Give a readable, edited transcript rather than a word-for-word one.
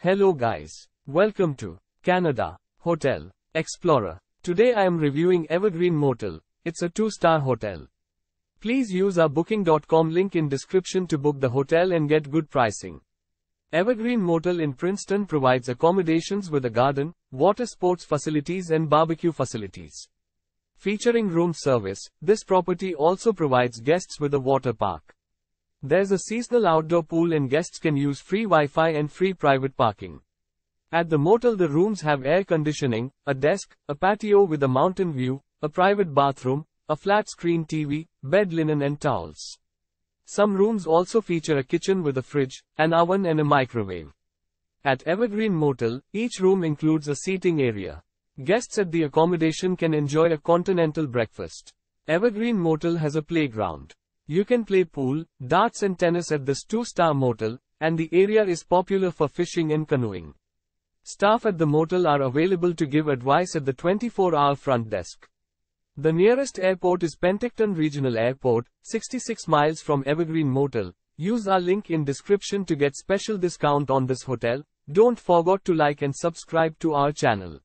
Hello guys, welcome to Canada Hotel Explorer. Today I am reviewing Evergreen Motel. It's a 2-star hotel. Please use our booking.com link in description to book the hotel and get good pricing. Evergreen Motel in Princeton provides accommodations with a garden, water sports facilities and barbecue facilities. Featuring room service, this property also provides guests with a water park. There's a seasonal outdoor pool and guests can use free Wi-Fi and free private parking. At the motel, the rooms have air conditioning, a desk, a patio with a mountain view, a private bathroom, a flat-screen TV, bed linen and towels. Some rooms also feature a kitchen with a fridge, an oven and a microwave. At Evergreen Motel, each room includes a seating area. Guests at the accommodation can enjoy a continental breakfast. Evergreen Motel has a playground. You can play pool, darts and tennis at this 2-star motel, and the area is popular for fishing and canoeing. Staff at the motel are available to give advice at the 24-hour front desk. The nearest airport is Penticton Regional Airport, 66 miles from Evergreen Motel. Use our link in description to get special discount on this hotel. Don't forget to like and subscribe to our channel.